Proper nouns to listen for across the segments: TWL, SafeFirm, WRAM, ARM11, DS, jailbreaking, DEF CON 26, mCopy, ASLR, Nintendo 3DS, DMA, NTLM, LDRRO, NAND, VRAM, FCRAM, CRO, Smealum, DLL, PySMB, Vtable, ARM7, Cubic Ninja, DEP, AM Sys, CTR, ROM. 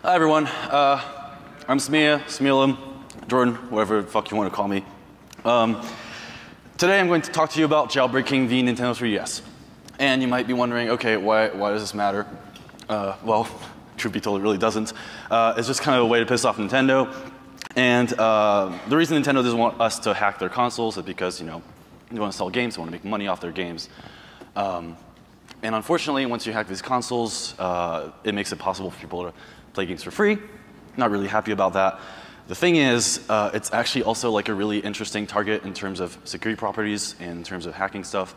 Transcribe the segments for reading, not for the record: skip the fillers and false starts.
Hi everyone, I'm Smealum, Jordan, whatever the fuck you want to call me. Today I'm going to talk to you about jailbreaking the Nintendo 3DS. And you might be wondering, okay, why does this matter? Well, truth be told, it really doesn't. It's just kind of a way to piss off Nintendo. And the reason Nintendo doesn't want us to hack their consoles is because, you know, they want to sell games, they want to make money off their games. And unfortunately, once you hack these consoles, it makes it possible for people to play games for free. Not really happy about that. The thing is, it's actually also like a really interesting target in terms of security properties and in terms of hacking stuff.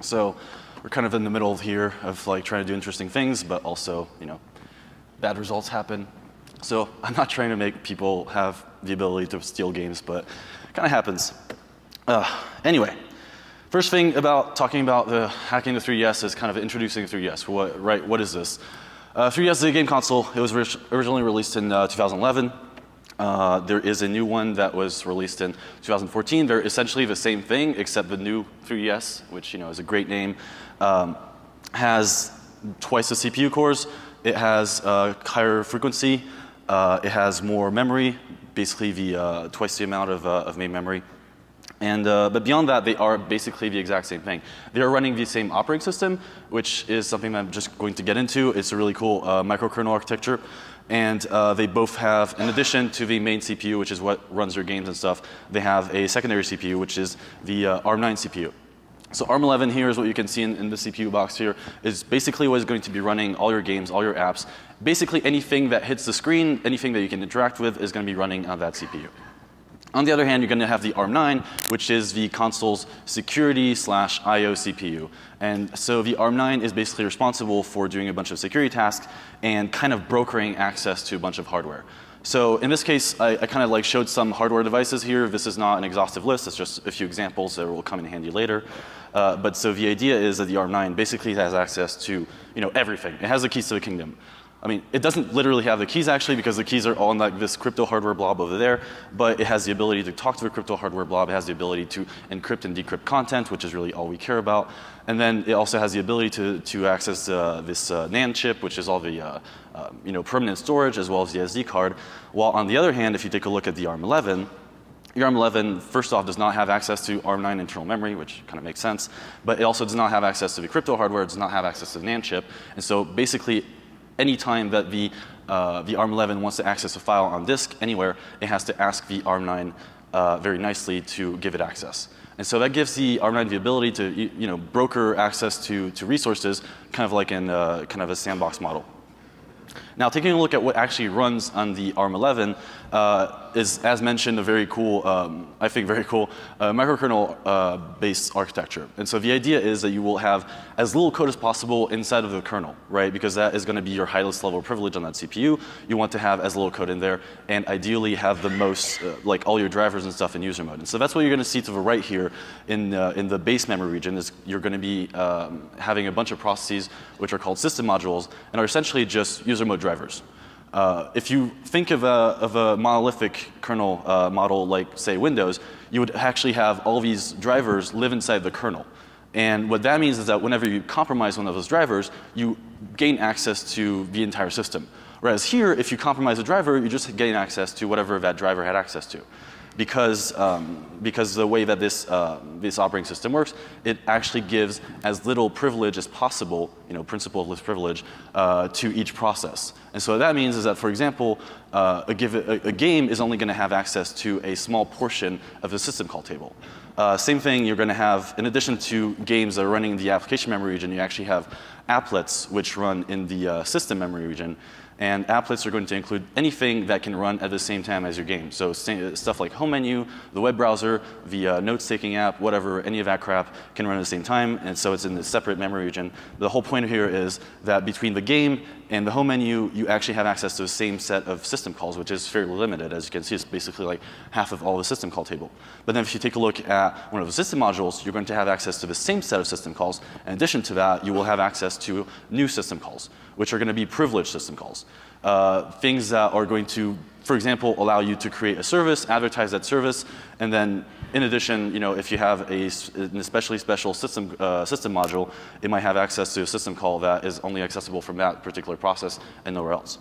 So we're kind of in the middle of here of like trying to do interesting things, but also, you know, bad results happen. So I'm not trying to make people have the ability to steal games, but it kind of happens. Anyway, first thing about talking about the hacking the 3DS is kind of introducing the 3DS. What is this? 3DS is a game console. It was originally released in 2011. There is a new one that was released in 2014. They're essentially the same thing, except the new 3DS, which, you know, is a great name, has twice the CPU cores. It has higher frequency. It has more memory, basically the twice the amount of main memory. And but beyond that, they are basically the exact same thing. They are running the same operating system, which is something that I'm just going to get into. It's a really cool microkernel architecture, and they both have, in addition to the main CPU, which is what runs your games and stuff, they have a secondary CPU, which is the ARM9 CPU. So ARM11 here is what you can see in the CPU box here, is basically what is going to be running all your games, all your apps. Basically anything that hits the screen, anything that you can interact with is going to be running on that CPU. On the other hand, you're going to have the ARM9, which is the console's security/IO CPU. And so the ARM9 is basically responsible for doing a bunch of security tasks and kind of brokering access to a bunch of hardware. So in this case, I kind of like showed some hardware devices here. This is not an exhaustive list. It's just a few examples that will come in handy later. But so the idea is that the ARM9 basically has access to, you know, everything. It has the keys to the kingdom. I mean, it doesn't literally have the keys actually, because the keys are all in like this crypto hardware blob over there, but it has the ability to talk to the crypto hardware blob. It has the ability to encrypt and decrypt content, which is really all we care about. And then it also has the ability to access this NAND chip, which is all the you know, permanent storage as well as the SD card. While on the other hand, if you take a look at the ARM11, your ARM11, first off, does not have access to ARM9 internal memory, which kind of makes sense, but it also does not have access to the crypto hardware, it does not have access to the NAND chip. And so basically, any time that the ARM11 wants to access a file on disk anywhere, it has to ask the ARM9 very nicely to give it access. And so that gives the ARM9 the ability to, you know, broker access to resources, kind of like in kind of a sandbox model. Now, taking a look at what actually runs on the ARM11 is, as mentioned, a very cool, I think very cool, microkernel-based architecture. And so the idea is that you will have as little code as possible inside of the kernel, right? Because that is going to be your highest level of privilege on that CPU. You want to have as little code in there and ideally have the most, like all your drivers and stuff in user mode. And so that's what you're going to see to the right here in the base memory region is you're going to be having a bunch of processes which are called system modules and are essentially just user mode drivers. If you think of a monolithic kernel model like, say, Windows, you would actually have all these drivers live inside the kernel. And what that means is that whenever you compromise one of those drivers, you gain access to the entire system. Whereas here, if you compromise a driver, you just gain access to whatever that driver had access to. Because the way that this operating system works, it actually gives as little privilege as possible, you know, principle of least privilege, to each process. And so what that means is that, for example, a game is only going to have access to a small portion of the system call table. Same thing, you're going to have, in addition to games that are running in the application memory region, you actually have applets which run in the system memory region. And applets are going to include anything that can run at the same time as your game. So stuff like home menu, the web browser, the notes-taking app, whatever, any of that crap can run at the same time. And so it's in the separate memory region. The whole point here is that between the game and the home menu, you actually have access to the same set of system calls, which is fairly limited. As you can see, it's basically like half of all the system call table. But then if you take a look at one of the system modules, you're going to have access to the same set of system calls. In addition to that, you will have access to new system calls, which are going to be privileged system calls. Things that are going to, for example, allow you to create a service, advertise that service, and then in addition, you know, if you have an especially special system module, it might have access to a system call that is only accessible from that particular process and nowhere else.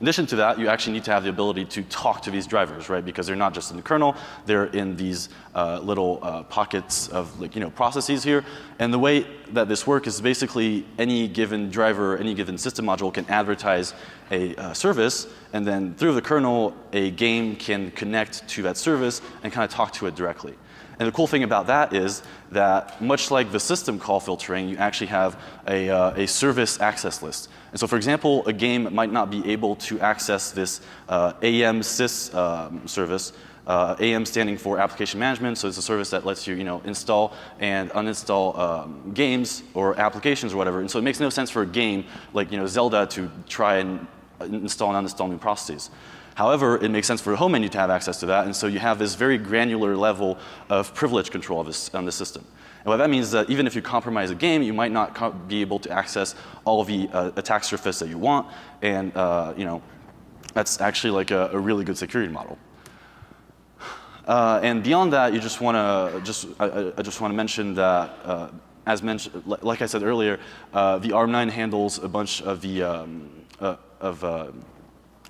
In addition to that, you actually need to have the ability to talk to these drivers, right? Because they're not just in the kernel, they're in these little pockets of, like, you know, processes here. And the way that this works is basically any given driver, any given system module can advertise a service, and then through the kernel, a game can connect to that service and kind of talk to it directly. And the cool thing about that is that much like the system call filtering, you actually have a service access list. And so, for example, a game might not be able to access this AM Sys service. AM standing for application management, so it's a service that lets you, install and uninstall games or applications or whatever. And so it makes no sense for a game like, Zelda to try and install and uninstall new processes. However, it makes sense for a home menu to have access to that, and so you have this very granular level of privilege control of this, on the system. And what that means is that even if you compromise a game, you might not be able to access all of the attack surface that you want, and that's actually like a really good security model. And beyond that, you just want to I just want to mention that. As mentioned, like I said earlier, the ARM9 handles a bunch of the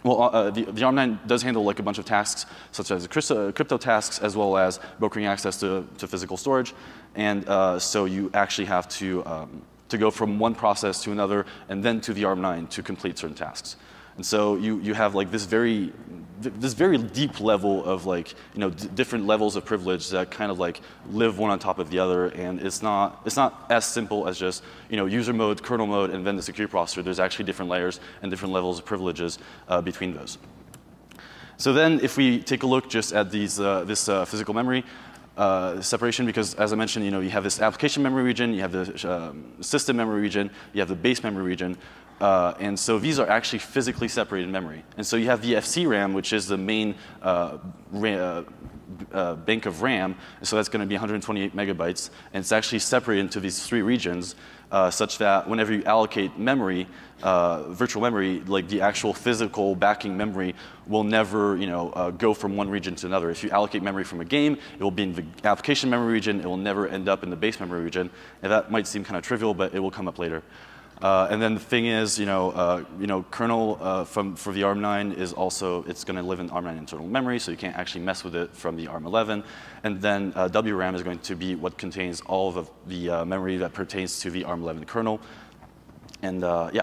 the ARM9 does handle like a bunch of tasks, such as crypto tasks, as well as brokering access to physical storage, and so you actually have to go from one process to another, and then to the ARM9 to complete certain tasks. And so you have like this very deep level of like different levels of privilege that kind of like live one on top of the other, and it's not as simple as just user mode, kernel mode, and then the security processor. There's actually different layers and different levels of privileges between those. So then, if we take a look just at these physical memory separation, because as I mentioned, you have this application memory region, you have the system memory region, you have the base memory region. And so these are actually physically separated memory. And so you have the FCRAM, which is the main bank of RAM. So that's going to be 128 megabytes. And it's actually separated into these three regions such that whenever you allocate memory, virtual memory, like the actual physical backing memory will never go from one region to another. If you allocate memory from a game, it will be in the application memory region. It will never end up in the base memory region. And that might seem kind of trivial, but it will come up later. And then the thing is, kernel for the ARM9 is also, it's going to live in ARM9 internal memory, so you can't actually mess with it from the ARM11. And then WRAM is going to be what contains all of the memory that pertains to the ARM11 kernel. And yeah.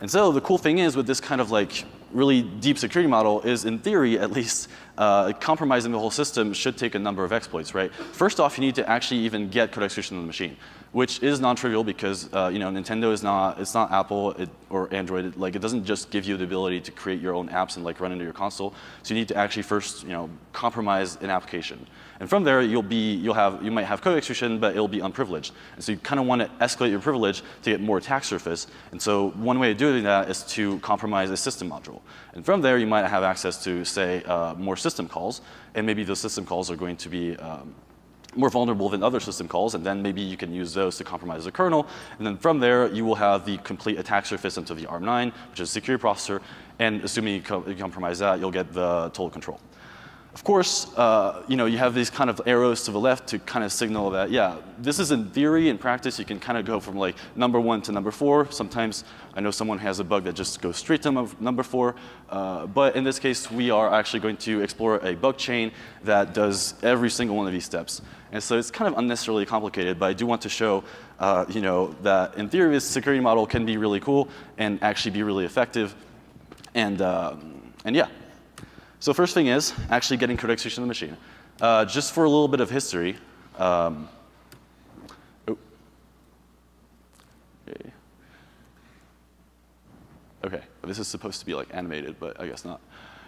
And so the cool thing is with this kind of like really deep security model is, in theory at least, compromising the whole system should take a number of exploits, right? First off, you need to actually even get code execution on the machine, which is non-trivial because Nintendo is not Apple or Android. It doesn't just give you the ability to create your own apps and run into your console. So you need to actually first compromise an application, and from there you might have code execution, but it'll be unprivileged. And so you kind of want to escalate your privilege to get more attack surface. And so one way of doing that is to compromise a system module, and from there you might have access to say more system calls, and maybe those system calls are going to be more vulnerable than other system calls, and then maybe you can use those to compromise the kernel. And then from there, you will have the complete attack surface into the ARM9, which is a security processor, and assuming you compromise that, you'll get the total control. Of course, you have these kind of arrows to the left to kind of signal that, yeah, this is in theory. In practice, you can kind of go from like number 1 to number 4. Sometimes I know someone has a bug that just goes straight to number 4. But in this case, we are actually going to explore a bug chain that does every single one of these steps. And so it's kind of unnecessarily complicated, but I do want to show that in theory, this security model can be really cool and actually be really effective. And yeah. So first thing is actually getting code execution on the machine. Just for a little bit of history, okay, this is supposed to be like animated, but I guess not.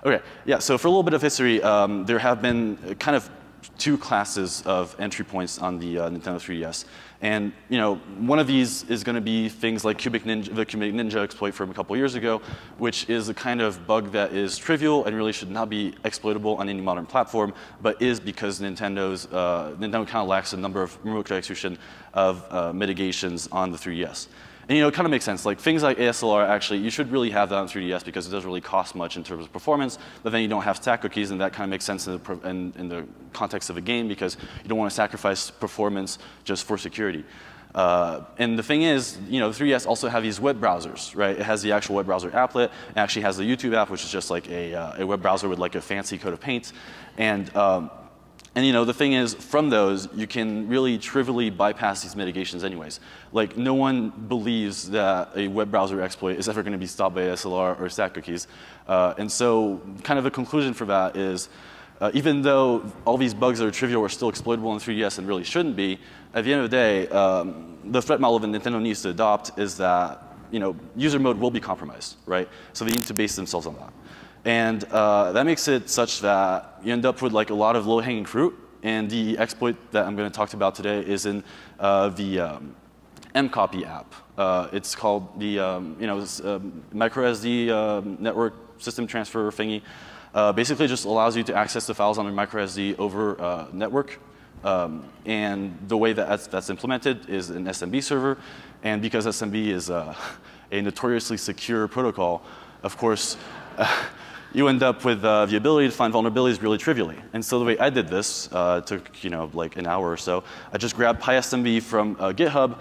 Okay, yeah. So for a little bit of history, there have been kind of two classes of entry points on the Nintendo 3DS. And one of these is going to be things like the Cubic Ninja exploit from a couple years ago, which is a kind of bug that is trivial and really should not be exploitable on any modern platform, but is because Nintendo kind of lacks a number of remote code execution of mitigations on the 3DS. And it kind of makes sense. Like things like ASLR, actually, you should really have that on 3DS because it doesn't really cost much in terms of performance. But then you don't have stack cookies, and that kind of makes sense in the context of a game because you don't want to sacrifice performance just for security. And the thing is, you know, the 3DS also have these web browsers, right? It has the actual web browser applet. It actually has the YouTube app, which is just like a web browser with like a fancy coat of paint. And you know, the thing is, from those, you can really trivially bypass these mitigations anyways. Like, no one believes that a web browser exploit is ever going to be stopped by ASLR or stack cookies. And so kind of a conclusion for that is, even though all these bugs that are trivial are still exploitable in 3DS and really shouldn't be, at the end of the day, the threat model that Nintendo needs to adopt is that, you know, user mode will be compromised, right? So they need to base themselves on that. And that makes it such that you end up with like a lot of low-hanging fruit. And the exploit that I'm going to talk about today is in the mCopy app. It's called the microSD network system transfer thingy. Basically, just allows you to access the files on your microSD over network. And the way that that's implemented is an SMB server. And because SMB is a notoriously secure protocol, of course. You end up with the ability to find vulnerabilities really trivially. And so the way I did this took, you know, like an hour or so. I just grabbed PySMB from GitHub,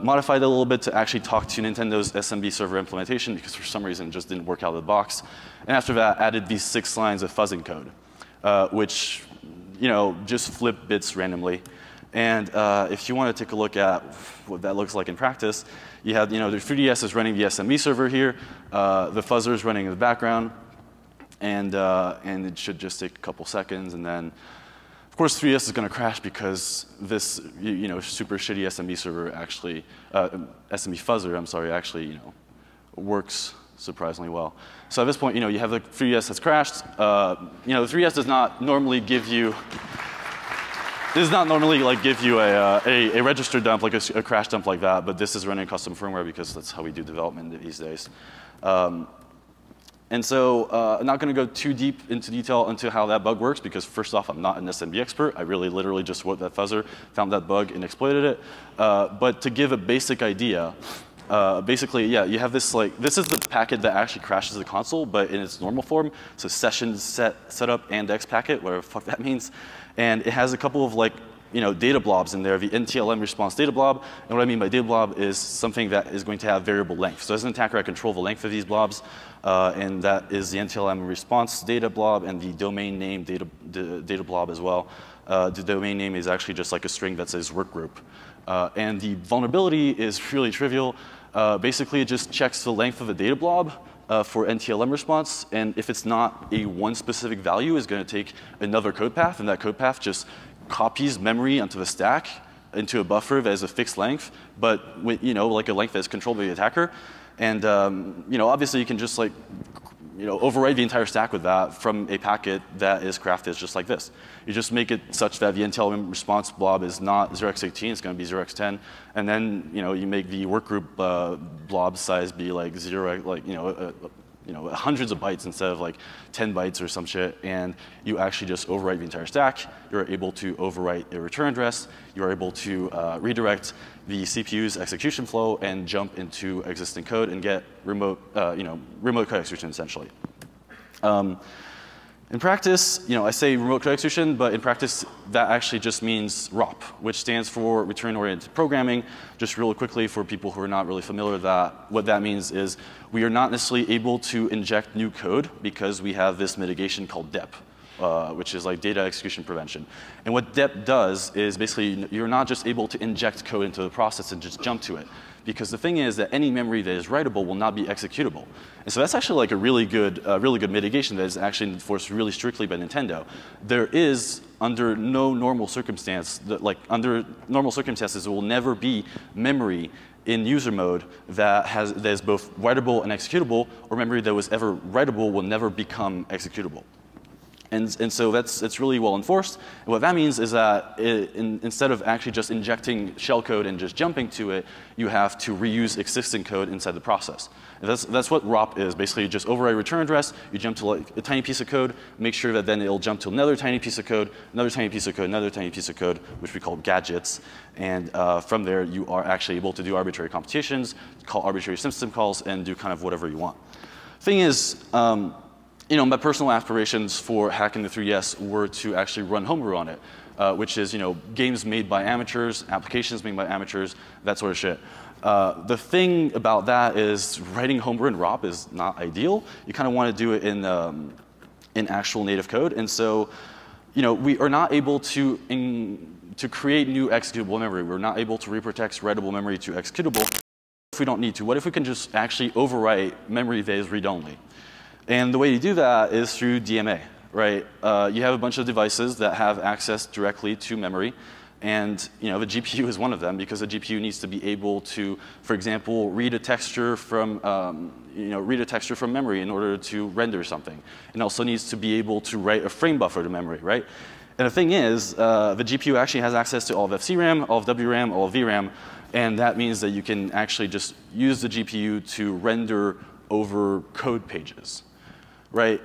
modified it a little bit to actually talk to Nintendo's SMB server implementation because for some reason it just didn't work out of the box. And after that, added these 6 lines of fuzzing code, which, you know, just flip bits randomly. And if you want to take a look at what that looks like in practice, you have, you know, the 3DS is running the SMB server here, the fuzzer is running in the background, and it should just take a couple seconds, and then, of course, 3DS is going to crash because this, you know, super shitty SMB server actually, SMB fuzzer, I'm sorry, actually, you know, works surprisingly well. So at this point, you know, you have the 3DS that's crashed. You know, the 3DS does not normally give you. This does not normally like give you a register dump, like a crash dump like that, but this is running custom firmware because that's how we do development these days. And so I'm not going to go too deep into detail into how that bug works because first off, I'm not an SMB expert. I really literally just wrote that fuzzer, found that bug, and exploited it. But to give a basic idea, basically, yeah, you have this like, this is the packet that actually crashes the console, but in its normal form. So session setup and X packet, whatever the fuck that means. And it has a couple of like, you know, data blobs in there, the NTLM response data blob. And what I mean by data blob is something that is going to have variable length. So as an attacker, I control the length of these blobs. And that is the NTLM response data blob and the domain name data blob as well. The domain name is actually just like a string that says work group. And the vulnerability is really trivial. Basically, it just checks the length of a data blob for NTLM response, and if it's not a one specific value, it's going to take another code path, and that code path just copies memory onto the stack into a buffer that is a fixed length, but with, you know, like a length that is controlled by the attacker. And you know, obviously, you can just like, you know, override the entire stack with that from a packet that is crafted just like this. You just make it such that the NTLM response blob is not 0x18, it's going to be 0x10, and then, you know, you make the work group blob size be like zero, like, you know, hundreds of bytes instead of like 10 bytes or some shit, and you actually just overwrite the entire stack. You're able to overwrite a return address. You're able to redirect the CPU's execution flow and jump into existing code and get remote, you know, remote code execution essentially. In practice, you know, I say remote code execution, but in practice, that actually just means ROP, which stands for return-oriented programming. Just real quickly for people who are not really familiar with that, what that means is we are not necessarily able to inject new code because we have this mitigation called DEP, which is like data execution prevention. And what DEP does is basically you're not just able to inject code into the process and just jump to it. Because the thing is that any memory that is writable will not be executable. And so that's actually like a really good mitigation that is actually enforced really strictly by Nintendo. There is, under no normal circumstance, that, like under normal circumstances, there will never be memory in user mode that has, that is both writable and executable, or memory that was ever writable will never become executable. And so it's really well enforced. And what that means is that instead of actually just injecting shellcode and just jumping to it, you have to reuse existing code inside the process. And that's what ROP is. Basically, you just override return address, you jump to like a tiny piece of code, make sure that then it'll jump to another tiny piece of code, another tiny piece of code, another tiny piece of code, which we call gadgets. And from there, you are actually able to do arbitrary computations, call arbitrary system calls, and do kind of whatever you want. Thing is, you know, my personal aspirations for hacking the 3DS were to actually run homebrew on it. which is games made by amateurs, applications made by amateurs, that sort of shit. The thing about that is writing homework in ROP is not ideal. You kind of want to do it in actual native code, and so we are not able to create new executable memory. We're not able to reprotect writable memory to executable if we don't need to. What if we can just actually overwrite memory that is read-only? And the way to do that is through DMA, right? You have a bunch of devices that have access directly to memory, and the GPU is one of them, because the GPU needs to be able to, for example, read a texture from memory in order to render something. It also needs to be able to write a frame buffer to memory, right? And the thing is, the GPU actually has access to all of FCRAM, all of WRAM, all of VRAM, and that means that you can actually just use the GPU to render over code pages, right?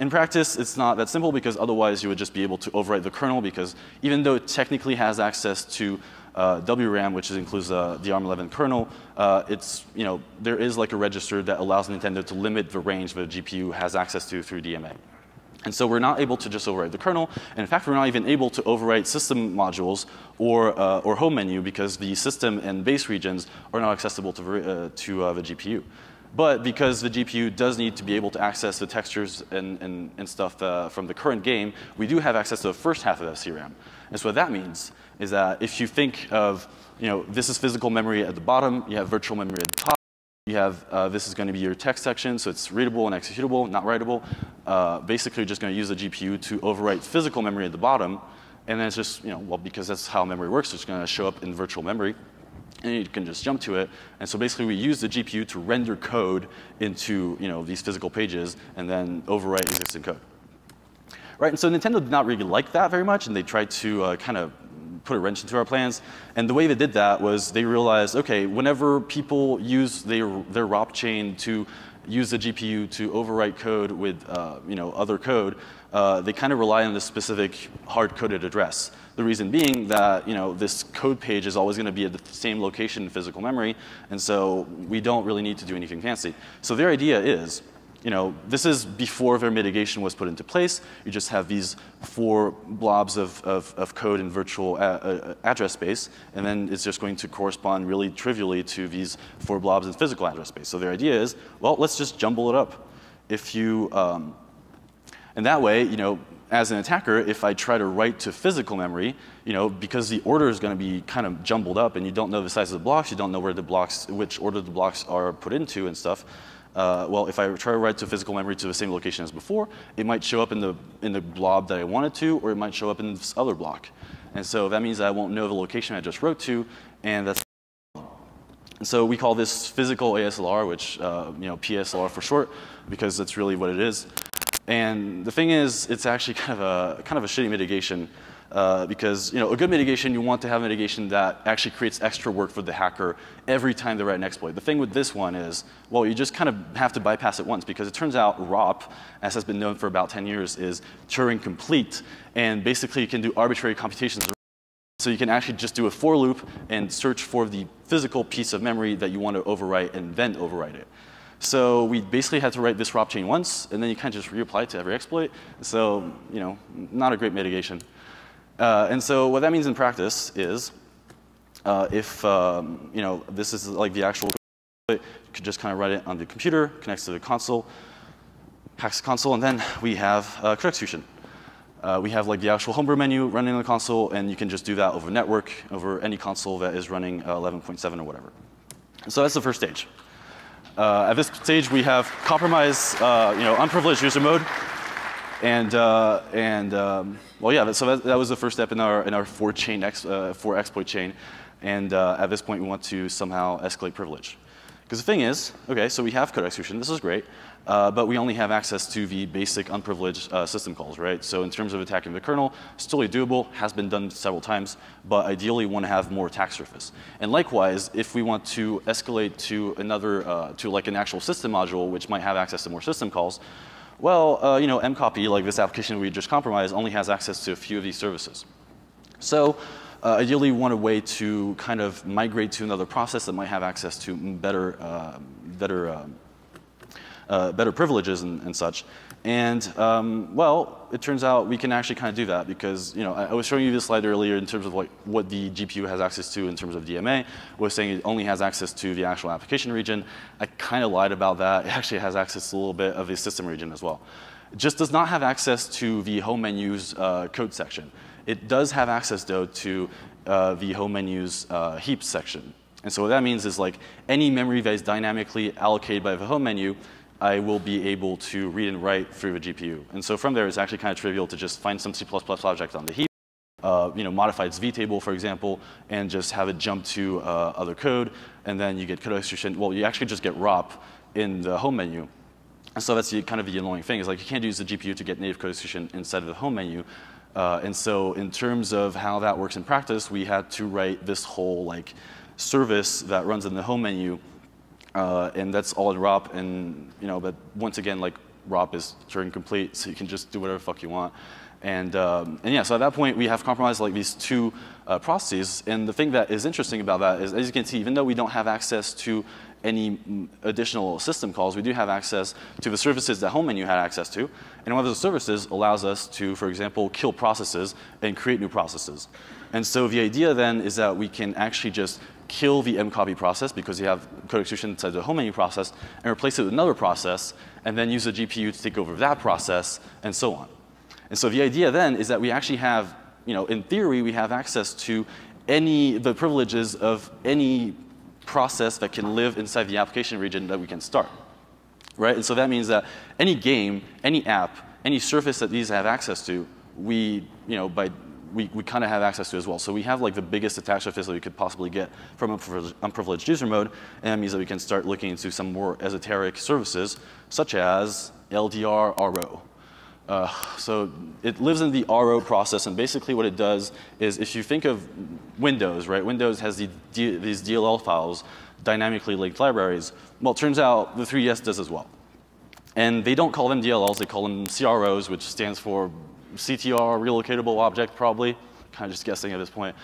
In practice, it's not that simple, because otherwise you would just be able to overwrite the kernel, because even though it technically has access to WRAM, which includes the ARM11 kernel, it's there is like a register that allows Nintendo to limit the range that the GPU has access to through DMA. And so we're not able to just overwrite the kernel, and in fact, we're not even able to overwrite system modules or home menu, because the system and base regions are not accessible to the GPU. But because the GPU does need to be able to access the textures and stuff from the current game, we do have access to the first half of FCRAM. And so what that means is that if you think of, this is physical memory at the bottom, you have virtual memory at the top, you have, this is going to be your text section, so it's readable and executable, not writable. Basically, you're just going to use the GPU to overwrite physical memory at the bottom, and then it's just, well, because that's how memory works, it's going to show up in virtual memory. And you can just jump to it. And so basically, we use the GPU to render code into these physical pages and then overwrite existing code. Right? And so Nintendo did not really like that very much, and they tried to kind of put a wrench into our plans. And the way they did that was they realized, OK, whenever people use their ROP chain to use the GPU to overwrite code with other code, they kind of rely on this specific hard-coded address. The reason being that this code page is always going to be at the same location in physical memory, and so we don't really need to do anything fancy. So their idea is, this is before their mitigation was put into place. You just have these four blobs of code in virtual address space, and then it's just going to correspond really trivially to these four blobs in physical address space. So their idea is, well, let's just jumble it up. If you, and that way, as an attacker, if I try to write to physical memory, because the order is going to be kind of jumbled up, and you don't know the size of the blocks, you don't know where the blocks, which order the blocks are put into and stuff. Well, if I try to write to physical memory to the same location as before, it might show up in the blob that I wanted to, or it might show up in this other block. And so that means that I won't know the location I just wrote to, and that's the problem. And so we call this physical ASLR, which PSLR for short, because that's really what it is. And the thing is, it's actually kind of a shitty mitigation, because a good mitigation, you want to have mitigation that actually creates extra work for the hacker every time they write an exploit. The thing with this one is, well, you just kind of have to bypass it once, because it turns out ROP, as has been known for about 10 years, is Turing complete, and basically you can do arbitrary computations. So you can actually just do a for loop and search for the physical piece of memory that you want to overwrite and then overwrite it. So we basically had to write this ROP chain once, and then you kind of just reapply it to every exploit. So not a great mitigation. And so what that means in practice is, if this is like the actual exploit, you could just kind of write it on the computer, connects to the console, hacks the console, and then we have code execution. We have like the actual homebrew menu running on the console, and you can just do that over network, over any console that is running 11.7 or whatever. So that's the first stage. At this stage, we have compromise, unprivileged user mode, and well, yeah. So that was the first step in our four exploit chain, and at this point, we want to somehow escalate privilege, because the thing is, okay, so we have code execution. This is great, but we only have access to the basic unprivileged system calls, right? So in terms of attacking the kernel, it's totally doable. Has been done several times, but ideally, we want to have more attack surface. And likewise, if we want to escalate to another, to like an actual system module, which might have access to more system calls. Well, mCopy, like this application we just compromised, only has access to a few of these services. So ideally, we want a way to kind of migrate to another process that might have access to better better privileges and such. And well, it turns out we can actually kind of do that because, you know, I was showing you this slide earlier in terms of what the GPU has access to in terms of DMA. We're saying it only has access to the actual application region. I kind of lied about that. It actually has access to a little bit of the system region as well. It just does not have access to the home menu's code section. It does have access, though, to the home menu's heaps section. And so what that means is, like, any memory that is dynamically allocated by the home menu, I will be able to read and write through the GPU. And so from there, it's actually kind of trivial to just find some C++ object on the heap, you know, modify its Vtable, for example, and just have it jump to other code. And then you get code execution. Well, you actually just get ROP in the home menu. And so that's the, kind of the annoying thing, is like you can't use the GPU to get native code execution inside of the home menu. And so in terms of how that works in practice, we had to write this whole, like, service that runs in the home menu. And that's all in ROP, and, you know, but once again, like, ROP is Turing complete, so you can just do whatever the fuck you want. And yeah, so at that point, we have compromised, like, these two processes. And the thing that is interesting about that is, as you can see, even though we don't have access to any additional system calls, we do have access to the services that home menu had access to. And one of those services allows us to, for example, kill processes and create new processes. And so the idea then is that we can actually just kill the mCopy process, because you have code execution inside the home menu process, and replace it with another process, and then use the GPU to take over that process, and so on. And so the idea then is that we actually have, you know, in theory, we have access to the privileges of any process that can live inside the application region that we can start, right? And so that means that any game, any app, any surface that these have access to, we, you know, we kind of have access to as well. So we have, like, the biggest attack surface that we could possibly get from unprivileged user mode, and that means that we can start looking into some more esoteric services, such as LDRRO. So it lives in the RO process, and basically what it does is, if you think of Windows, right? Windows has these DLL files, dynamically linked libraries. Well, it turns out the 3DS does as well. And they don't call them DLLs, they call them CROs, which stands for CTR, relocatable object, probably. Kind of just guessing at this point.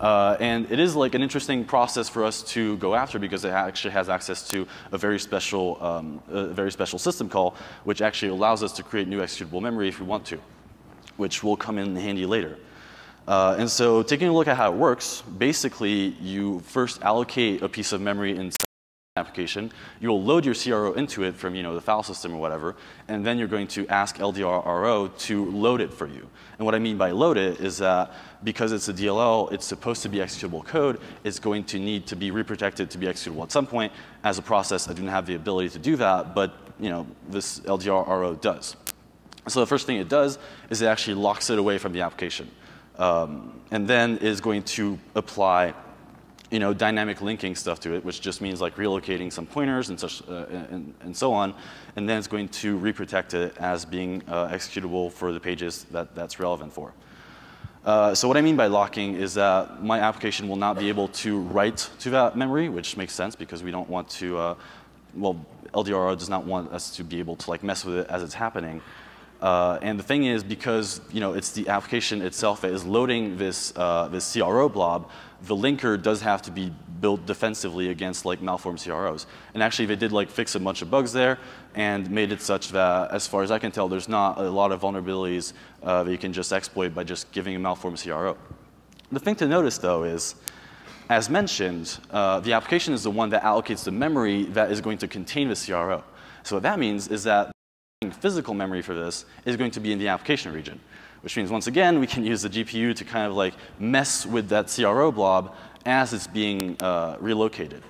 And it is, like, an interesting process for us to go after, because it actually has access to a very special system call, which actually allows us to create new executable memory if we want to, which will come in handy later. And so taking a look at how it works, basically you first allocate a piece of memory inside application, you will load your CRO into it from, you know, the file system or whatever, and then you're going to ask LDRRO to load it for you. And what I mean by load it is that because it's a DLL, it's supposed to be executable code, it's going to need to be reprotected to be executable at some point. As a process, I didn't have the ability to do that, but, you know, this LDRRO does. So the first thing it does is it actually locks it away from the application, and then is going to apply, you know, dynamic linking stuff to it, which just means, like, relocating some pointers and such, and so on, and then it's going to reprotect it as being executable for the pages that that's relevant for. So what I mean by locking is that my application will not be able to write to that memory, which makes sense because we don't want to. Well, LDRRO does not want us to be able to, like, mess with it as it's happening. And the thing is, because, you know, it's the application itself that is loading this this CRO blob, the linker does have to be built defensively against, like, malformed CROs. And actually, they did, like, fix a bunch of bugs there and made it such that, as far as I can tell, there's not a lot of vulnerabilities that you can just exploit by just giving a malformed CRO. The thing to notice, though, is, as mentioned, the application is the one that allocates the memory that is going to contain the CRO. So what that means is that physical memory for this is going to be in the application region, which means, once again, we can use the GPU to kind of, like, mess with that CRO blob as it's being relocated.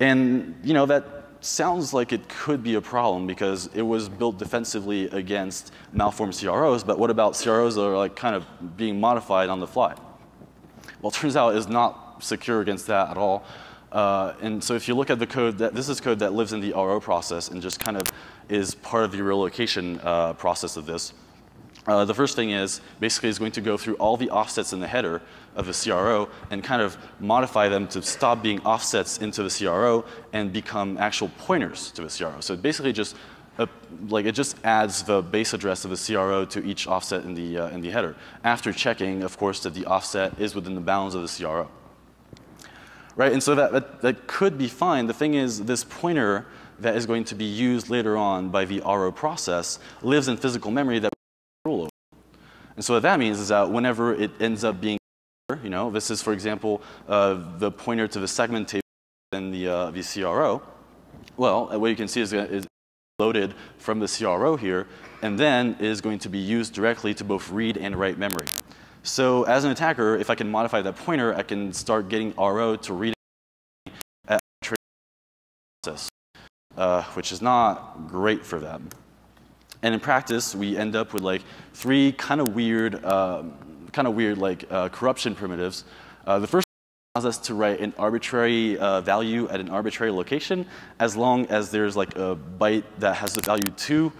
And, you know, that sounds like it could be a problem because it was built defensively against malformed CROs, but what about CROs that are, like, kind of being modified on the fly? Well, it turns out it's not secure against that at all. And so if you look at the code, this is code that lives in the RO process and just kind of is part of the relocation process of this. The first thing is basically is going to go through all the offsets in the header of the CRO and kind of modify them to stop being offsets into the CRO and become actual pointers to the CRO. So it basically just like it just adds the base address of the CRO to each offset in the header, after checking, of course, that the offset is within the bounds of the CRO. Right, and so that could be fine. The thing is, this pointer that is going to be used later on by the RO process lives in physical memory that we have control over. And so what that means is that whenever it ends up being, you know, this is, for example, the pointer to the segment table in the CRO. Well, what you can see is loaded from the CRO here, and then is going to be used directly to both read and write memory. So as an attacker, if I can modify that pointer, I can start getting RO to read at the process, which is not great for them. And in practice, we end up with like three kind of weird corruption primitives. The first allows us to write an arbitrary value at an arbitrary location, as long as there's like a byte that has the value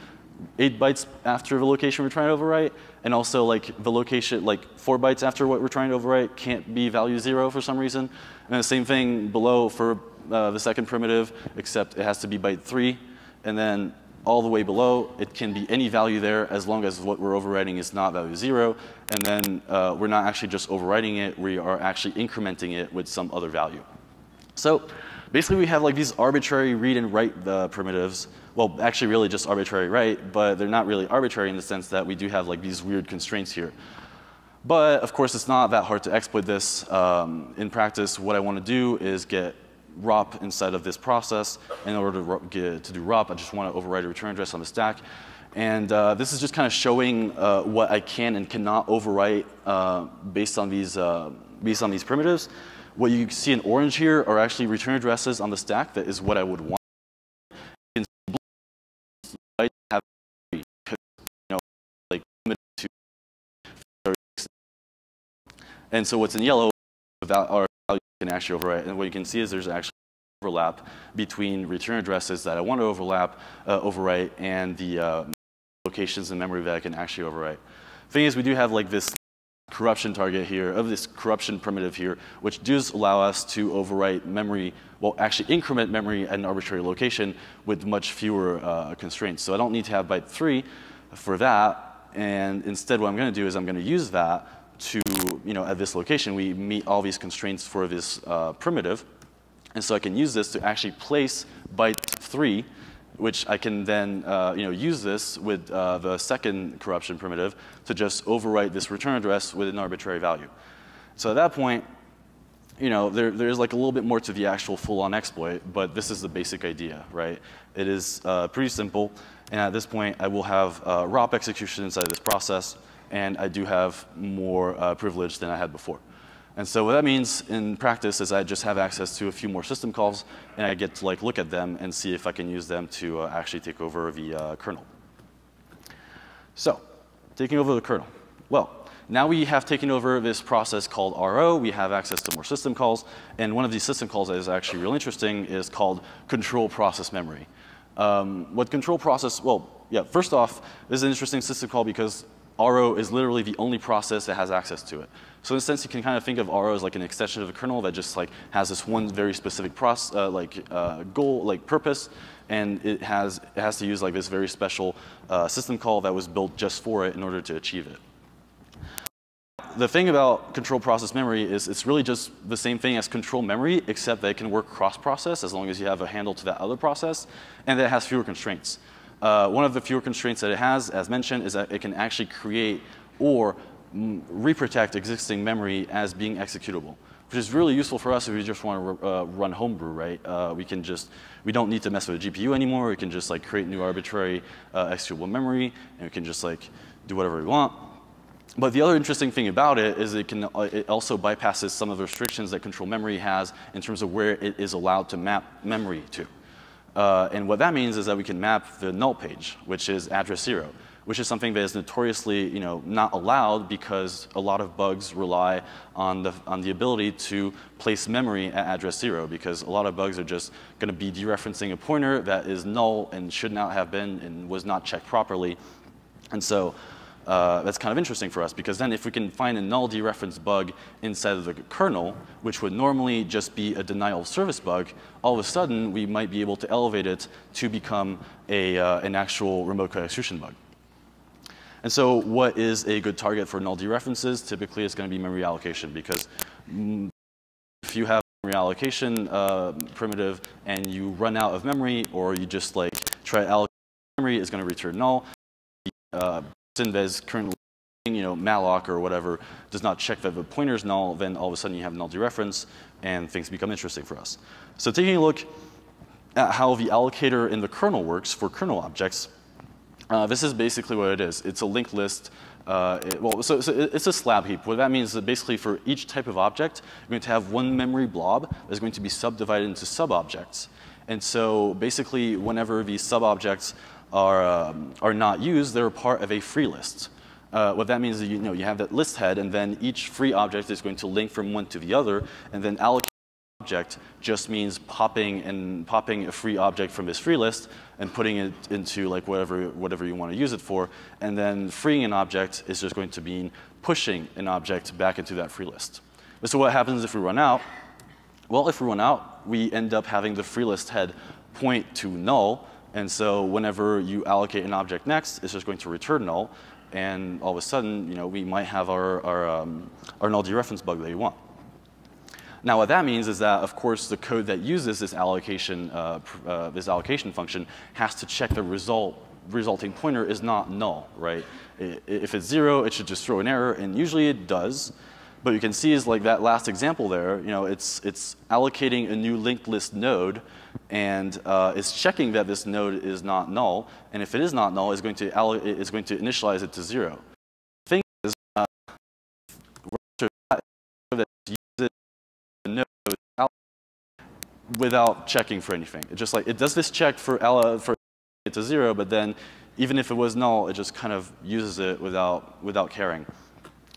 8 bytes after the location we're trying to overwrite, and also like the location, like 4 bytes after what we're trying to overwrite can't be value 0 for some reason. And the same thing below for the second primitive, except it has to be byte 3, and then all the way below, it can be any value there as long as what we're overwriting is not value 0, and then we're not actually just overwriting it, we are actually incrementing it with some other value. So basically we have like these arbitrary read and write primitives, well actually really just arbitrary write, but they're not really arbitrary in the sense that we do have like these weird constraints here. But of course it's not that hard to exploit this. In practice what I want to do is get ROP inside of this process. In order to do ROP, I just want to override a return address on the stack. And this is just kind of showing what I can and cannot overwrite based on these primitives. What you see in orange here are actually return addresses on the stack. That is what I would want. You can see blue have limited to 36. And so what's in yellow are can actually overwrite, and what you can see is there's actually overlap between return addresses that I want to overwrite and the locations in memory that I can actually overwrite. Thing is, we do have like this corruption target here, of this corruption primitive here, which does allow us to overwrite memory, well actually increment memory at an arbitrary location with much fewer constraints. So I don't need to have byte 3 for that, and instead what I'm going to do is I'm going to use that to, you know, at this location, we meet all these constraints for this primitive. And so I can use this to actually place byte 3, which I can then, you know, use this with the second corruption primitive to just overwrite this return address with an arbitrary value. So at that point, you know, there's like a little bit more to the actual full-on exploit, but this is the basic idea, right? It is pretty simple. And at this point, I will have ROP execution inside of this process, and I do have more privilege than I had before. And so what that means in practice is I just have access to a few more system calls, and I get to like look at them and see if I can use them to actually take over the kernel. So taking over the kernel. Well, now we have taken over this process called RO. We have access to more system calls, and one of these system calls that is actually really interesting is called control process memory. What control process, well, yeah, first off, this is an interesting system call because RO is literally the only process that has access to it. So in a sense, you can kind of think of RO as like an extension of a kernel that just like has this one very specific goal, like purpose, and it has to use like this very special system call that was built just for it in order to achieve it. The thing about control process memory is it's really just the same thing as control memory, except that it can work cross-process as long as you have a handle to that other process, and that it has fewer constraints. One of the fewer constraints that it has, as mentioned, is that it can actually create or reprotect existing memory as being executable, which is really useful for us if we just want to run homebrew, right? We don't need to mess with the GPU anymore. We can just like create new arbitrary executable memory, and we can just like do whatever we want. But the other interesting thing about it is it also bypasses some of the restrictions that control memory has in terms of where it is allowed to map memory to. And what that means is that we can map the null page, which is address 0, which is something that is notoriously, you know, not allowed because a lot of bugs rely on the ability to place memory at address 0, because a lot of bugs are just going to be dereferencing a pointer that is null and should not have been and was not checked properly. And so that's kind of interesting for us, because then if we can find a null dereference bug inside of the kernel, which would normally just be a denial of service bug, all of a sudden we might be able to elevate it to become an actual remote code execution bug. And so what is a good target for null dereferences? Typically it's going to be memory allocation, because if you have reallocation primitive and you run out of memory, or you just like try to allocate memory, is going to return null. The person that is currently, you know, malloc or whatever does not check that the pointer is null, then all of a sudden you have null dereference and things become interesting for us. So taking a look at how the allocator in the kernel works for kernel objects, this is basically what it is. It's a linked list. So it's a slab heap. What that means is that basically for each type of object, you're going to have one memory blob that's going to be subdivided into sub-objects. And so basically whenever these sub-objects are not used, they're part of a free list. What that means is that, you know, you have that list head, and then each free object is going to link from one to the other, and then allocating an object just means popping a free object from this free list and putting it into like whatever you want to use it for, and then freeing an object is just going to mean pushing an object back into that free list. So what happens if we run out? Well, if we run out, we end up having the free list head point to null, and so whenever you allocate an object next, it's just going to return null. And all of a sudden, you know, we might have our null dereference bug that we want. Now, what that means is that, of course, the code that uses this allocation function has to check the resulting pointer is not null, right? If it's zero, it should just throw an error, and usually it does. But you can see is like that last example there, you know, it's allocating a new linked list node, and it's checking that this node is not null, and if it is not null, it's going to initialize it to zero. The thing is, that uses a node without checking for anything. It's just like it does this check for it to zero, but then even if it was null, it just kind of uses it without caring.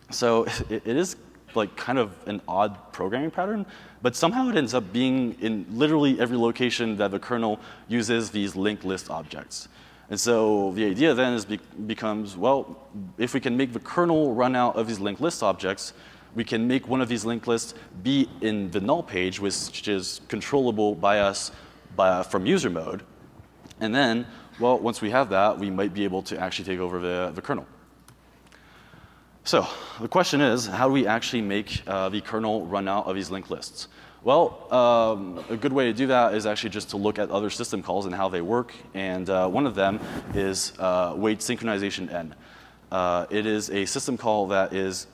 So it is like kind of an odd programming pattern, but somehow it ends up being in literally every location that the kernel uses these linked list objects. And so the idea then is becomes, well, if we can make the kernel run out of these linked list objects, we can make one of these linked lists be in the null page, which is controllable by us from user mode. And then, well, once we have that, we might be able to actually take over the kernel. So the question is, how do we actually make the kernel run out of these linked lists? Well, a good way to do that is actually just to look at other system calls and how they work. And one of them is wait synchronization n. It is a system call that is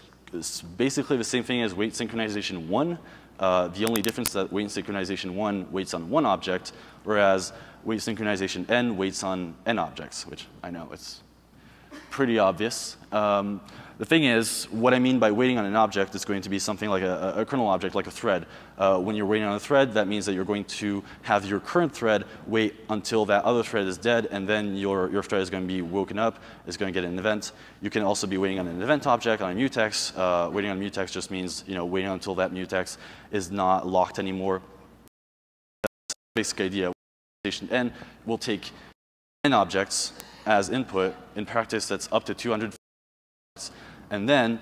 basically the same thing as wait synchronization 1. The only difference is that wait synchronization 1 waits on one object, whereas wait synchronization n waits on n objects, which I know it's pretty obvious. The thing is, what I mean by waiting on an object is going to be something like a kernel object, like a thread. When you're waiting on a thread, that means that you're going to have your current thread wait until that other thread is dead, and then your thread is going to be woken up, it's going to get an event. You can also be waiting on an event object, on a mutex. Waiting on mutex just means, you know, waiting until that mutex is not locked anymore. That's the basic idea. N will take n objects as input. In practice, that's up to 200. And then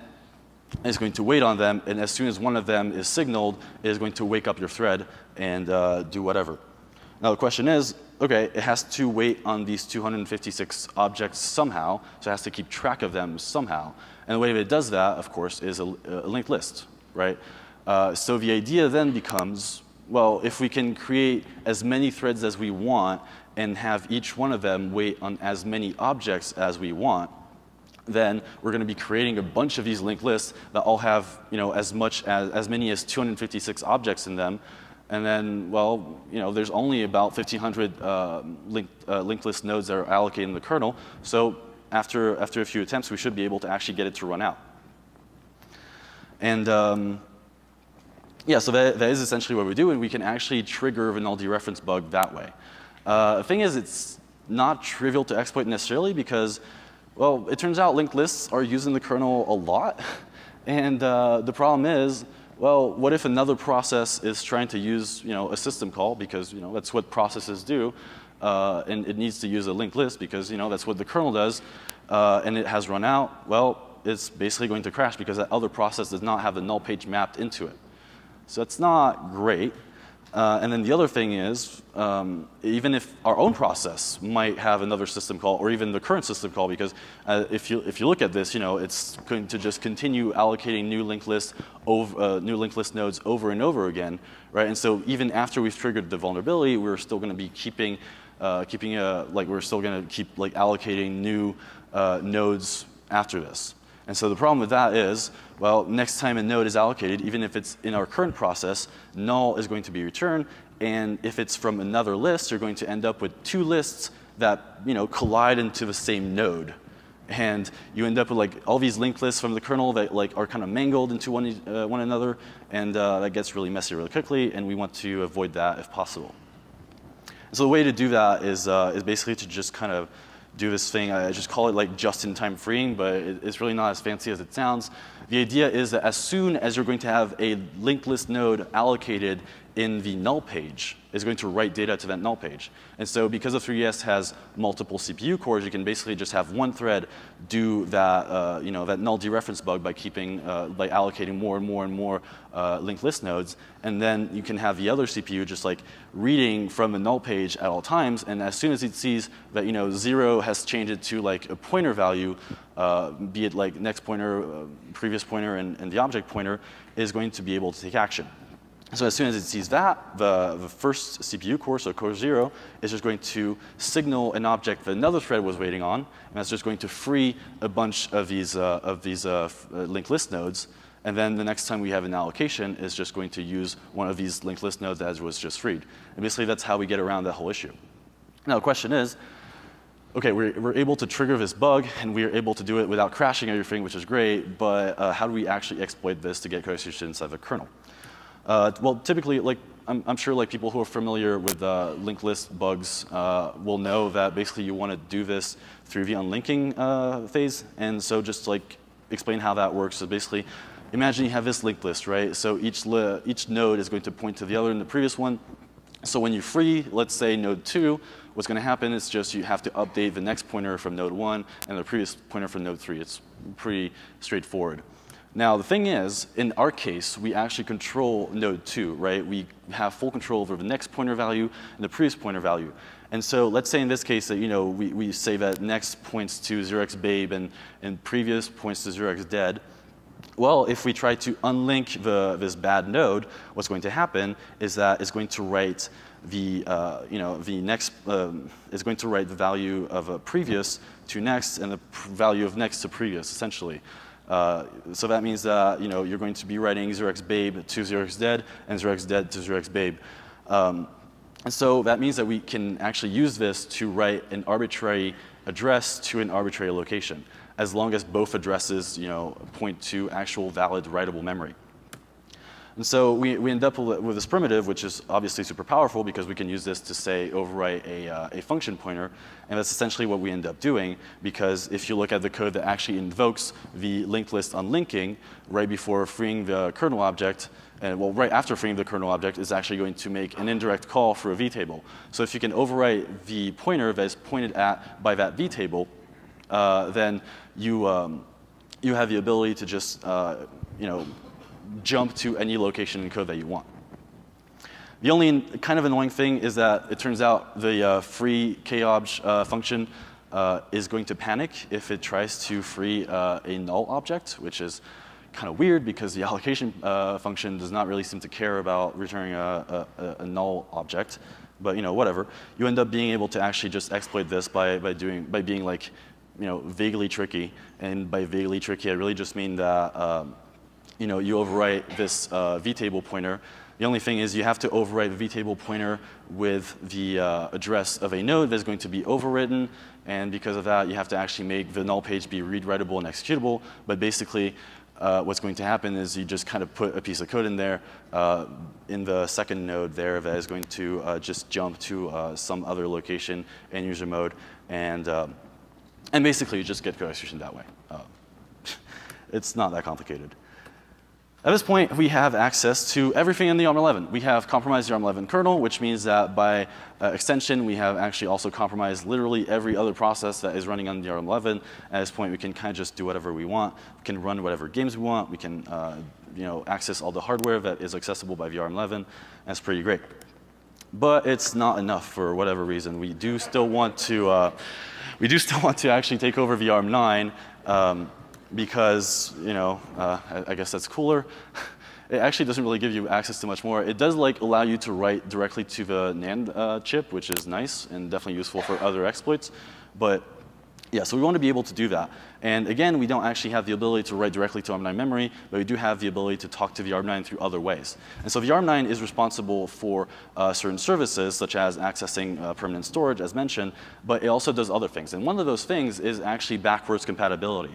it's going to wait on them, and as soon as one of them is signaled, it is going to wake up your thread and do whatever. Now the question is, okay, it has to wait on these 256 objects somehow, so it has to keep track of them somehow. And the way that it does that, of course, is a linked list, right? So the idea then becomes, well, if we can create as many threads as we want and have each one of them wait on as many objects as we want, then we're going to be creating a bunch of these linked lists that all have, you know, as many as 256 objects in them, and then, well, you know, there's only about 1,500 linked list nodes that are allocated in the kernel. So after a few attempts, we should be able to actually get it to run out. And yeah, so that is essentially what we do, and we can actually trigger the null dereference bug that way. The thing is, it's not trivial to exploit necessarily because, well, it turns out linked lists are used in the kernel a lot. And the problem is, well, what if another process is trying to use, you know, a system call because, you know, that's what processes do, and it needs to use a linked list because, you know, that's what the kernel does, and it has run out. Well, it's basically going to crash because that other process does not have the null page mapped into it. So that's not great. And then the other thing is, even if our own process might have another system call, or even the current system call, because if you look at this, you know, it's going to just continue allocating new linked list over new linked list nodes over and over again, right? And so even after we've triggered the vulnerability, we're still going to be keeping allocating new nodes after this. And so the problem with that is, well, next time a node is allocated, even if it's in our current process, null is going to be returned. And if it's from another list, you're going to end up with two lists that, you know, collide into the same node. And you end up with like all these linked lists from the kernel that like are kind of mangled into one another. And that gets really messy really quickly. And we want to avoid that if possible. So the way to do that is basically to just kind of do this thing. I just call it like just-in-time freeing, but it's really not as fancy as it sounds. The idea is that as soon as you're going to have a linked list node allocated in the null page, it's going to write data to that null page. And so because the 3DS has multiple CPU cores, you can basically just have one thread do that, you know, that null dereference bug by keeping, by allocating more and more linked list nodes. And then you can have the other CPU just like reading from the null page at all times. And as soon as it sees that, you know, 0 has changed to like a pointer value, be it like next pointer, previous pointer, and the object pointer, is going to be able to take action. So as soon as it sees that, the first CPU core, so core 0, is just going to signal an object that another thread was waiting on, and that's just going to free a bunch of these linked list nodes. And then the next time we have an allocation, is just going to use one of these linked list nodes that was just freed. And basically, that's how we get around that whole issue. Now the question is, okay, we're able to trigger this bug, and we're able to do it without crashing everything, which is great. But how do we actually exploit this to get coercion inside the kernel? Well, typically, like I'm sure like people who are familiar with linked list bugs will know that basically you want to do this through the unlinking phase. And so just like explain how that works. So basically, imagine you have this linked list, right? So each node is going to point to the other in the previous one. So when you free, let's say node 2, what's going to happen is just you have to update the next pointer from node 1 and the previous pointer from node 3. It's pretty straightforward. Now, the thing is, in our case, we actually control node 2, right? We have full control over the next pointer value and the previous pointer value. And so let's say in this case that, you know, we say that next points to 0xBabe and previous points to 0xDead. Well, if we try to unlink this bad node, what's going to happen is that it's going to write the, you know, the next, it's going to write the value of a previous to next and the value of next to previous, essentially. So that means that, you know, you're going to be writing 0xBabe to 0xDead and 0xDead to 0xBabe. And so that means that we can actually use this to write an arbitrary address to an arbitrary location, as long as both addresses, you know, point to actual valid writable memory. And so we end up with this primitive, which is obviously super powerful because we can use this to, say, overwrite a function pointer. And that's essentially what we end up doing, because if you look at the code that actually invokes the linked list unlinking right before freeing the kernel object, and well, right after freeing the kernel object, is actually going to make an indirect call for a Vtable. So if you can overwrite the pointer that is pointed at by that Vtable, then you have the ability to just, you know, jump to any location in code that you want. The only kind of annoying thing is that it turns out the free KObj function is going to panic if it tries to free a null object, which is kind of weird because the allocation function does not really seem to care about returning a null object. But, you know, whatever. You end up being able to actually just exploit this by being like, you know, vaguely tricky. And by vaguely tricky, I really just mean that you know, you overwrite this Vtable pointer. The only thing is you have to overwrite the Vtable pointer with the address of a node that's going to be overwritten. And because of that, you have to actually make the null page be read-writable and executable. But basically, what's going to happen is you just kind of put a piece of code in there, in the second node there, that is going to just jump to some other location in user mode. And basically, you just get code execution that way. It's not that complicated. At this point, we have access to everything in the ARM11. We have compromised the ARM11 kernel, which means that by extension, we have actually also compromised literally every other process that is running on the ARM11. At this point, we can kind of just do whatever we want. We can run whatever games we want. We can access all the hardware that is accessible by the ARM11. That's pretty great. But it's not enough for whatever reason. We do still want to, actually take over the ARM9. Because, I guess that's cooler. It actually doesn't really give you access to much more. It does allow you to write directly to the NAND chip, which is nice and definitely useful for other exploits. But yeah, so we want to be able to do that. And again, we don't actually have the ability to write directly to ARM9 memory, but we do have the ability to talk to the ARM9 through other ways. And so the ARM9 is responsible for certain services, such as accessing permanent storage, as mentioned, but it also does other things. And one of those things is actually backwards compatibility.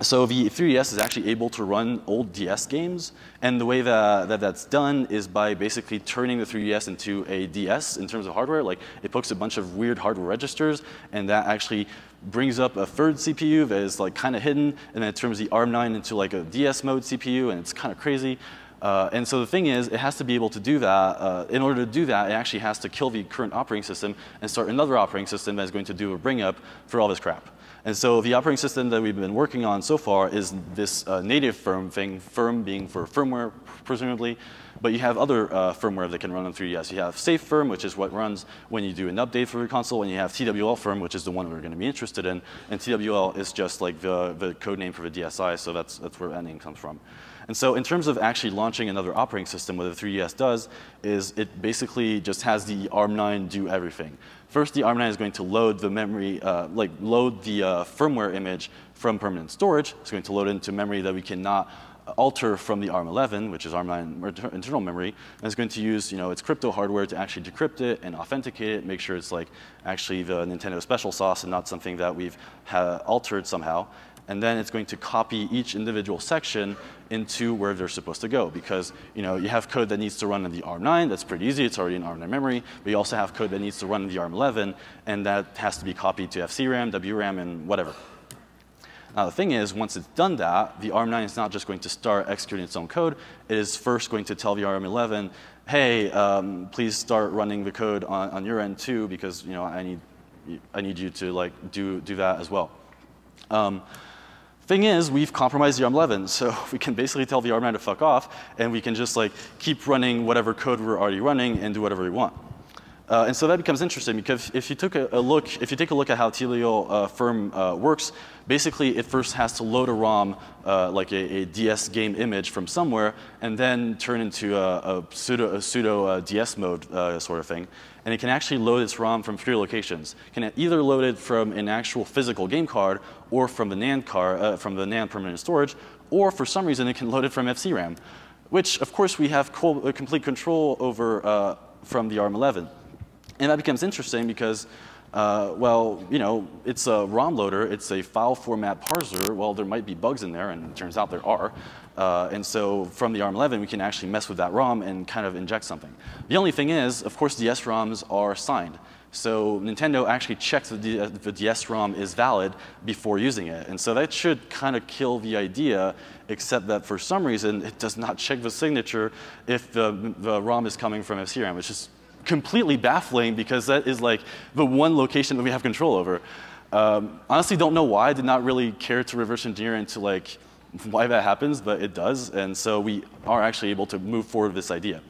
So the 3DS is actually able to run old DS games, and the way that, that's done is by basically turning the 3DS into a DS in terms of hardware. Like, it pokes a bunch of weird hardware registers, and that actually brings up a third CPU that is kind of hidden, and then it turns the ARM9 into a DS mode CPU, and it's kind of crazy. And so the thing is, it has to be able to do that. In order to do that, it actually has to kill the current operating system and start another operating system that is going to do a bring up for all this crap. And so the operating system that we've been working on so far is this native firm thing, firm being for firmware, presumably. But you have other firmware that can run on 3DS. You have SafeFirm, which is what runs when you do an update for your console, and you have TWL firm, which is the one we're going to be interested in. And TWL is just the code name for the DSI, so that's where that name comes from. And so in terms of actually launching another operating system, what the 3DS does is it basically just has the ARM9 do everything. First, the ARM9 is going to load the memory, load the firmware image from permanent storage. It's going to load into memory that we cannot alter from the ARM11, which is ARM9 internal memory, and it's going to use its crypto hardware to actually decrypt it and authenticate it, make sure it's actually the Nintendo special sauce and not something that we've altered somehow. And then it's going to copy each individual section into where they're supposed to go, because you have code that needs to run in the ARM9. That's pretty easy. It's already in ARM9 memory. But you also have code that needs to run in the ARM11, and that has to be copied to FCRAM, WRAM, and whatever. Now, the thing is, once it's done that, the ARM9 is not just going to start executing its own code. It is first going to tell the ARM11, hey, please start running the code on your end too, because I need you to do that as well. Thing is, we've compromised the ARM11, so we can basically tell the ARM9 to fuck off, and we can just keep running whatever code we're already running and do whatever we want. And so that becomes interesting, because if you took a look at how TWL firm works, basically it first has to load a ROM, like a DS game image from somewhere, and then turn into a pseudo DS mode sort of thing. And it can actually load its ROM from three locations. It can either load it from an actual physical game card, or from the NAND card, from the NAND permanent storage, or for some reason it can load it from FCRAM, which of course we have complete control over from the ARM11. And that becomes interesting because, it's a ROM loader, it's a file format parser. Well, there might be bugs in there, and it turns out there are. And so from the ARM11, we can actually mess with that ROM and kind of inject something. The only thing is, of course, DS ROMs are signed. So Nintendo actually checks the DS ROM is valid before using it. And so that should kind of kill the idea, except that for some reason, it does not check the signature if the ROM is coming from FCRAM, which is completely baffling, because that is the one location that we have control over. Honestly, don't know why. I did not really care to reverse engineer into why that happens, but it does, and so we are actually able to move forward with this idea.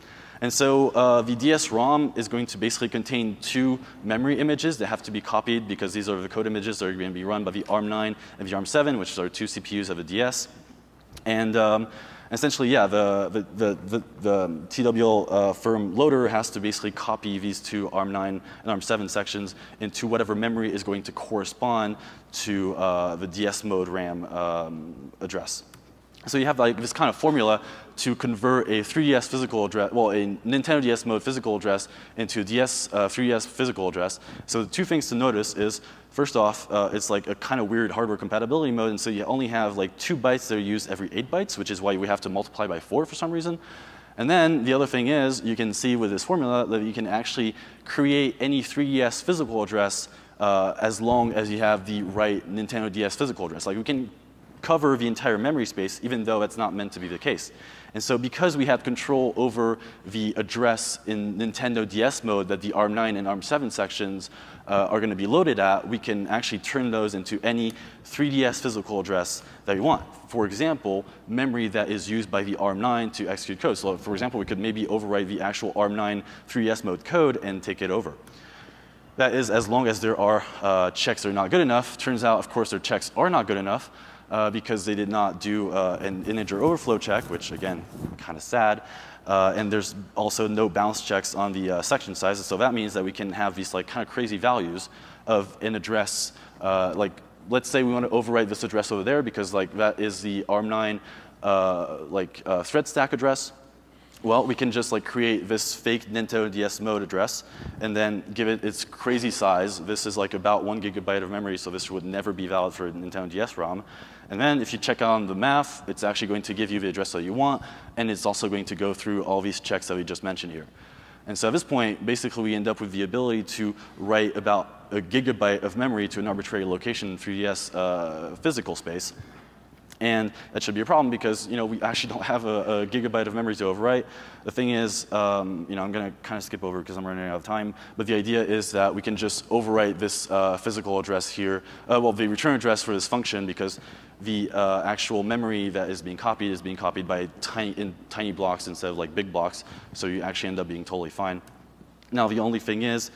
And so the DS ROM is going to basically contain two memory images that have to be copied, because these are the code images that are going to be run by the ARM9 and the ARM7, which are two CPUs of a DS. And essentially, yeah, the TWL firm loader has to basically copy these two ARM9 and ARM7 sections into whatever memory is going to correspond to the DS mode RAM address. So you have this kind of formula to convert a 3DS physical address, well, a Nintendo DS mode physical address into a 3DS physical address. So the two things to notice is, first off, it's a kind of weird hardware compatibility mode, and so you only have 2 bytes that are used every 8 bytes, which is why we have to multiply by 4 for some reason. And then the other thing is, you can see with this formula that you can actually create any 3DS physical address as long as you have the right Nintendo DS physical address. We can cover the entire memory space, even though that's not meant to be the case. And so because we had control over the address in Nintendo DS mode that the ARM9 and ARM7 sections are going to be loaded at, we can actually turn those into any 3DS physical address that we want. For example, memory that is used by the ARM9 to execute code. So for example, we could maybe overwrite the actual ARM9 3DS mode code and take it over. That is as long as there are checks that are not good enough. Turns out, of course, their checks are not good enough because they did not do an integer overflow check, which again, kind of sad. And there's also no bounce checks on the section sizes. So that means that we can have these like kind of crazy values of an address. Like, let's say we want to overwrite this address over there because like that is the ARM9 thread stack address. Well, we can just like create this fake Nintendo DS mode address and then give it its crazy size. This is like about 1 GB of memory, so this would never be valid for a Nintendo DS ROM. And then if you check on the math, it's actually going to give you the address that you want, and it's also going to go through all these checks that we just mentioned here. And so at this point, basically we end up with the ability to write about 1 GB of memory to an arbitrary location in 3DS physical space. And that should be a problem because we actually don't have a gigabyte of memory to overwrite. The thing is, I'm going to kind of skip over because I'm running out of time. But the idea is that we can just overwrite this physical address here, the return address for this function, because the actual memory that is being copied by tiny blocks instead of like big blocks. So you actually end up being totally fine. Now the only thing is,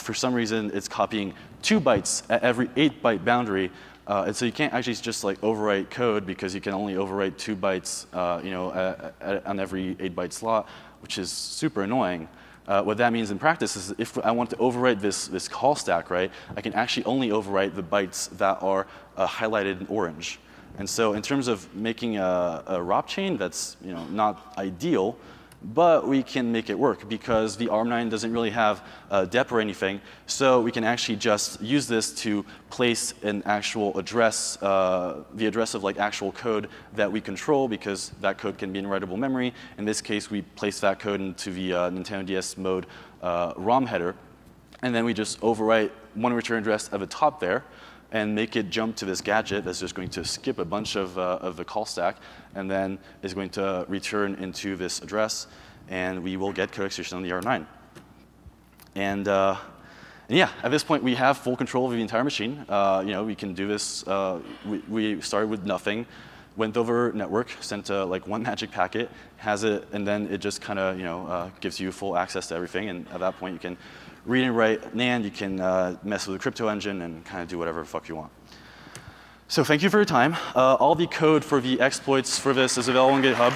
for some reason, it's copying 2 bytes at every 8-byte boundary. And so you can't actually just like overwrite code because you can only overwrite 2 bytes, on every 8-byte slot, which is super annoying. What that means in practice is if I want to overwrite this call stack, right, I can actually only overwrite the bytes that are highlighted in orange. And so in terms of making a ROP chain, that's not ideal. But we can make it work because the ARM9 doesn't really have DEP or anything. So we can actually just use this to place an actual address, the address of like actual code that we control, because that code can be in writable memory. In this case, we place that code into the Nintendo DS mode ROM header. And then we just overwrite one return address at the top there and make it jump to this gadget that's just going to skip a bunch of the call stack, and then is going to return into this address, and we will get code execution on the ARM9. And yeah, at this point, we have full control of the entire machine. We can do this. We started with nothing, went over network, sent like one magic packet, has it, and then it just kind of gives you full access to everything. And at that point, you can read and write NAND, you can mess with the crypto engine and kind of do whatever the fuck you want. So thank you for your time. All the code for the exploits for this is available on GitHub.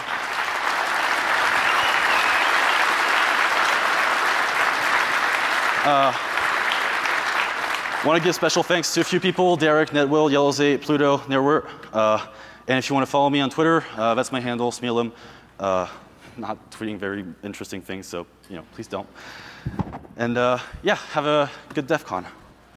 Want to give special thanks to a few people, Derek, Netwill, Yellowzate, Pluto, Nerwert. And if you want to follow me on Twitter, that's my handle, Smealum. Not tweeting very interesting things, so please don't. And yeah, have a good DEF CON.